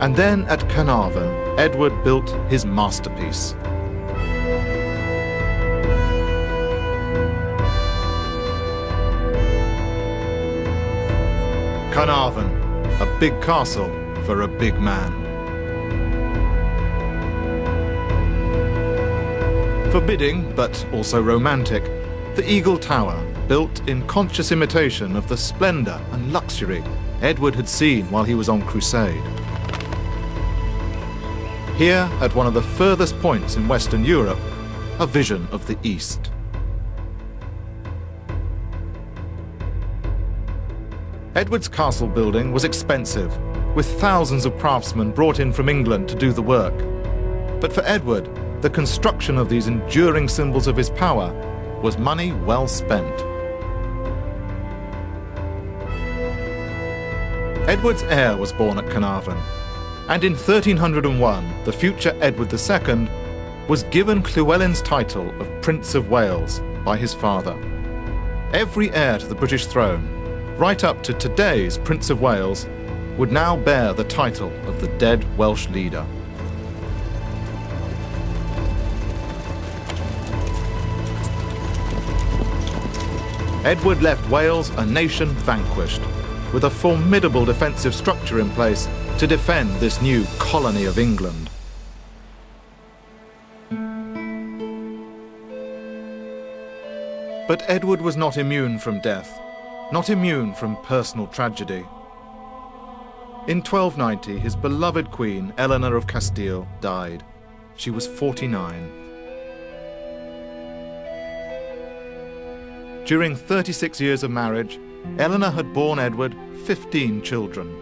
And then at Caernarfon, Edward built his masterpiece. Caernarfon, a big castle for a big man. Forbidding, but also romantic, the Eagle Tower, built in conscious imitation of the splendour and luxury Edward had seen while he was on crusade. Here, at one of the furthest points in Western Europe, a vision of the East. Edward's castle building was expensive, with thousands of craftsmen brought in from England to do the work. But for Edward, the construction of these enduring symbols of his power was money well spent. Edward's heir was born at Caernarfon, and in 1301, the future Edward II was given Llywelyn's title of Prince of Wales by his father. Every heir to the British throne, right up to today's Prince of Wales, would now bear the title of the dead Welsh leader. Edward left Wales a nation vanquished, with a formidable defensive structure in place to defend this new colony of England. But Edward was not immune from death, not immune from personal tragedy. In 1290, his beloved queen, Eleanor of Castile, died. She was 49. During 36 years of marriage, Eleanor had borne Edward 15 children.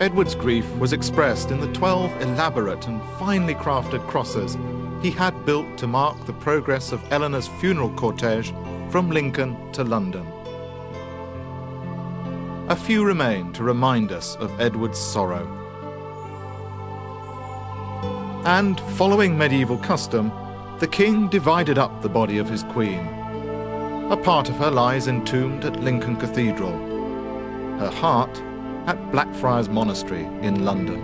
Edward's grief was expressed in the 12 elaborate and finely crafted crosses he had built to mark the progress of Eleanor's funeral cortege from Lincoln to London. A few remain to remind us of Edward's sorrow. And, following medieval custom, the king divided up the body of his queen. A part of her lies entombed at Lincoln Cathedral. Her heart at Blackfriars Monastery in London.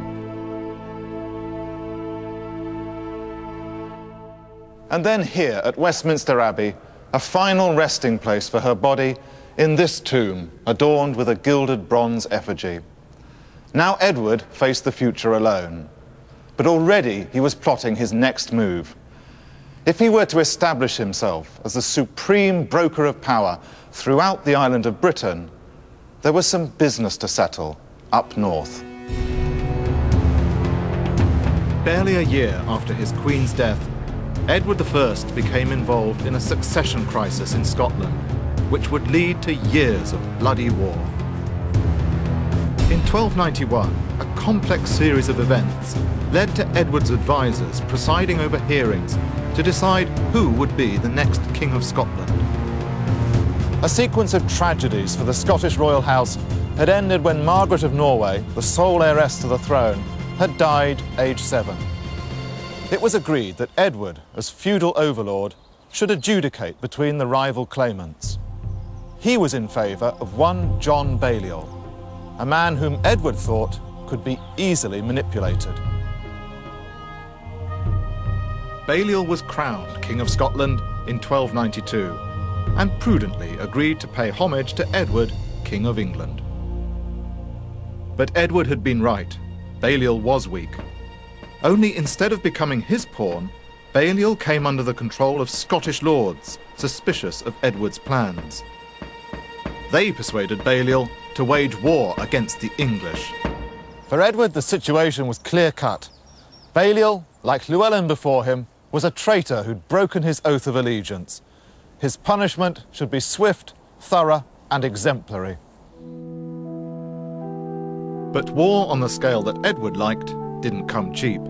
And then here at Westminster Abbey, a final resting place for her body in this tomb adorned with a gilded bronze effigy. Now Edward faced the future alone, but already he was plotting his next move. If he were to establish himself as the supreme broker of power throughout the island of Britain, there was some business to settle up north. Barely a year after his queen's death, Edward I became involved in a succession crisis in Scotland, which would lead to years of bloody war. In 1291, a complex series of events led to Edward's advisors presiding over hearings to decide who would be the next King of Scotland. A sequence of tragedies for the Scottish royal house had ended when Margaret of Norway, the sole heiress to the throne, had died aged 7. It was agreed that Edward, as feudal overlord, should adjudicate between the rival claimants. He was in favour of one John Balliol, a man whom Edward thought could be easily manipulated. Balliol was crowned King of Scotland in 1292. And prudently agreed to pay homage to Edward, King of England. But Edward had been right. Balliol was weak. Only instead of becoming his pawn, Balliol came under the control of Scottish lords, suspicious of Edward's plans. They persuaded Balliol to wage war against the English. For Edward, the situation was clear-cut. Balliol, like Llywelyn before him, was a traitor who'd broken his oath of allegiance. His punishment should be swift, thorough, and exemplary. But war on the scale that Edward liked didn't come cheap.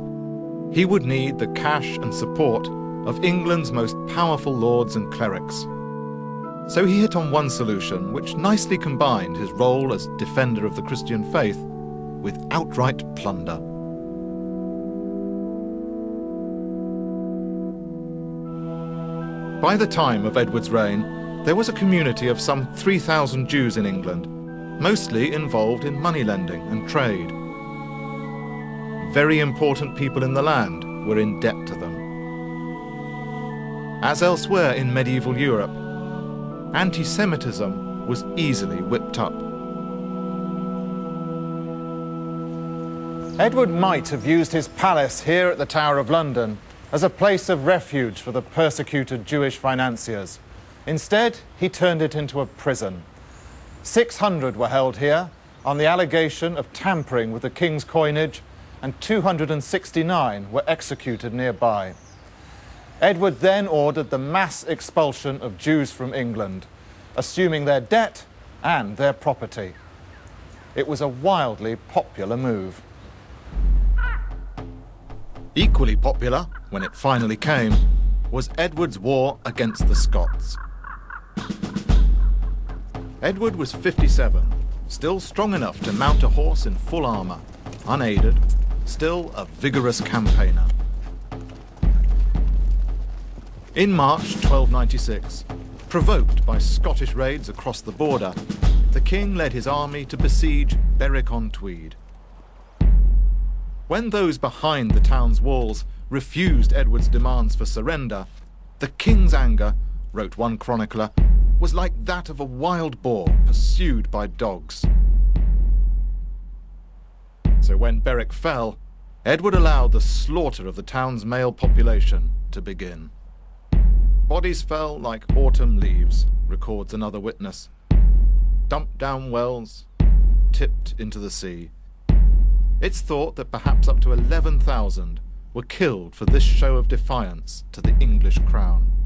He would need the cash and support of England's most powerful lords and clerics. So he hit on one solution which nicely combined his role as defender of the Christian faith with outright plunder. By the time of Edward's reign, there was a community of some 3,000 Jews in England, mostly involved in money lending and trade. Very important people in the land were in debt to them. As elsewhere in medieval Europe, anti-Semitism was easily whipped up. Edward might have used his palace here at the Tower of London as a place of refuge for the persecuted Jewish financiers. Instead, he turned it into a prison. 600 were held here on the allegation of tampering with the king's coinage, and 269 were executed nearby. Edward then ordered the mass expulsion of Jews from England, assuming their debt and their property. It was a wildly popular move. Equally popular, when it finally came, was Edward's war against the Scots. Edward was 57, still strong enough to mount a horse in full armour, unaided, still a vigorous campaigner. In March 1296, provoked by Scottish raids across the border, the king led his army to besiege Berwick-on-Tweed. When those behind the town's walls refused Edward's demands for surrender, the king's anger, wrote one chronicler, was like that of a wild boar pursued by dogs. So when Berwick fell, Edward allowed the slaughter of the town's male population to begin. Bodies fell like autumn leaves, records another witness, dumped down wells, tipped into the sea. It's thought that perhaps up to 11,000 were killed for this show of defiance to the English crown.